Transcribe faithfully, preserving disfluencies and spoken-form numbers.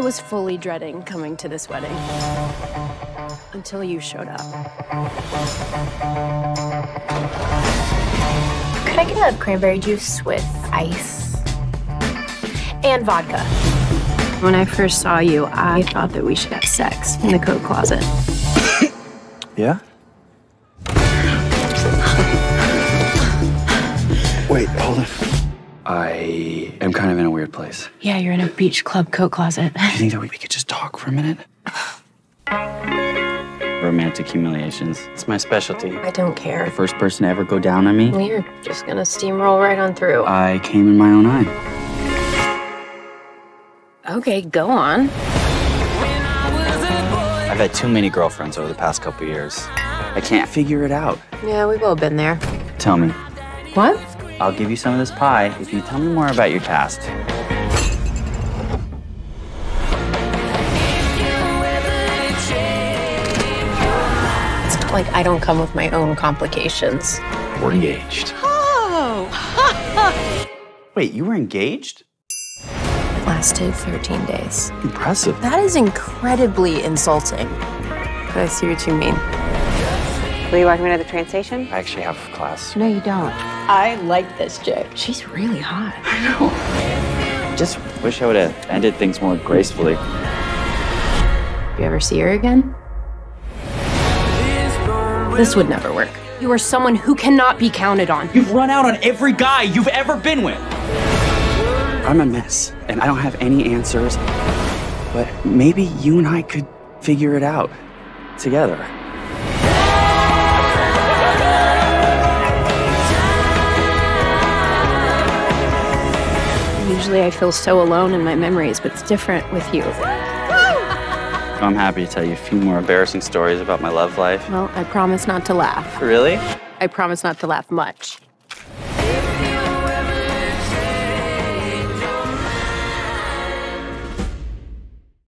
I was fully dreading coming to this wedding until you showed up. Could I get a cranberry juice with ice and vodka? When I first saw you, I thought that we should have sex in the coat closet. Yeah? Wait, hold on. I am kind of in a weird place. Yeah, you're in a beach club coat closet. Do you think that we could just talk for a minute? Romantic humiliations. It's my specialty. I don't care. The first person to ever go down on me. Well, you're just gonna steamroll right on through. I came in my own eye. Okay, go on. I've had too many girlfriends over the past couple years. I can't figure it out. Yeah, we've all been there. Tell me. What? I'll give you some of this pie if you tell me more about your past. It's like I don't come with my own complications. We're engaged. Oh! Wait, you were engaged? Lasted thirteen days. Impressive. That is incredibly insulting. But I see what you mean. Will you walk me to the train station? I actually have class. No, you don't. I like this chick. She's really hot. I know. Just wish I would have ended things more gracefully. You ever see her again? This would never work. You are someone who cannot be counted on. You've run out on every guy you've ever been with. I'm a mess, and I don't have any answers. But maybe you and I could figure it out together. Usually I feel so alone in my memories, but it's different with you. I'm happy to tell you a few more embarrassing stories about my love life. Well, I promise not to laugh. Really? I promise not to laugh much.